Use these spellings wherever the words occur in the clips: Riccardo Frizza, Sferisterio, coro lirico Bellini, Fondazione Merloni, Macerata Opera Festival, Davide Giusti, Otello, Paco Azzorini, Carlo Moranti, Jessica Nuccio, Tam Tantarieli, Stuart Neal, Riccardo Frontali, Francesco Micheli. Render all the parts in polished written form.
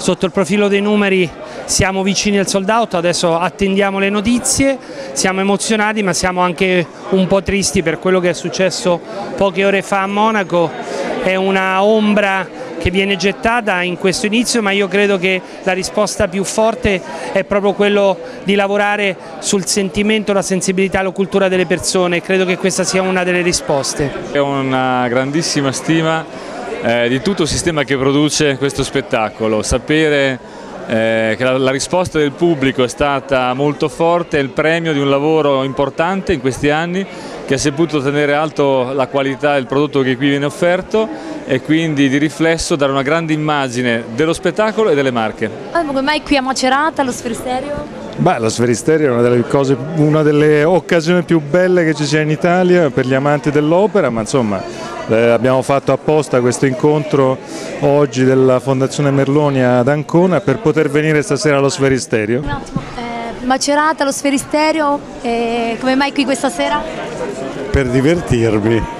Sotto il profilo dei numeri siamo vicini al sold out, adesso attendiamo le notizie, siamo emozionati ma siamo anche un po' tristi per quello che è successo poche ore fa a Monaco. È una ombra che viene gettata in questo inizio, ma io credo che la risposta più forte è proprio quello di lavorare sul sentimento, la sensibilità, la cultura delle persone. Credo che questa sia una delle risposte. È una grandissima stima di tutto il sistema che produce questo spettacolo. Sapere che la risposta del pubblico è stata molto forte è il premio di un lavoro importante in questi anni, che ha saputo tenere alto la qualità del prodotto che qui viene offerto e quindi di riflesso dare una grande immagine dello spettacolo e delle Marche. Come mai qui a Macerata, allo Sferisterio? Beh, lo Sferisterio è una delle occasioni più belle che ci sia in Italia per gli amanti dell'opera, ma insomma abbiamo fatto apposta questo incontro oggi della Fondazione Merloni ad Ancona per poter venire stasera allo Sferisterio. Un attimo, Macerata, lo Sferisterio, come mai qui questa sera? Per divertirmi.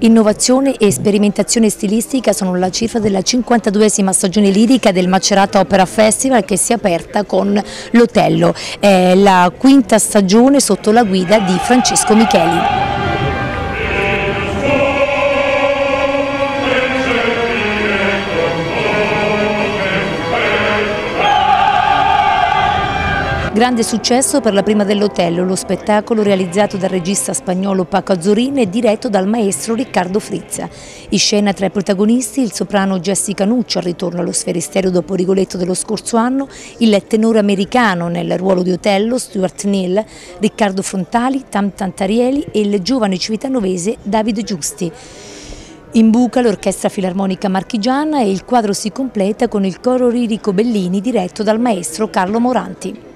Innovazione e sperimentazione stilistica sono la cifra della 52esima stagione lirica del Macerata Opera Festival, che si è aperta con l'Otello. È la quinta stagione sotto la guida di Francesco Micheli. Grande successo per la prima dell'Otello, lo spettacolo realizzato dal regista spagnolo Paco Azzorini e diretto dal maestro Riccardo Frizza. In scena tra i protagonisti il soprano Jessica Nuccio al ritorno allo Sferisterio dopo Rigoletto dello scorso anno, il tenore americano nel ruolo di Otello Stuart Neal, Riccardo Frontali, Tam Tantarieli e il giovane civitanovese Davide Giusti. In buca l'orchestra filarmonica marchigiana e il quadro si completa con il coro lirico Bellini diretto dal maestro Carlo Moranti.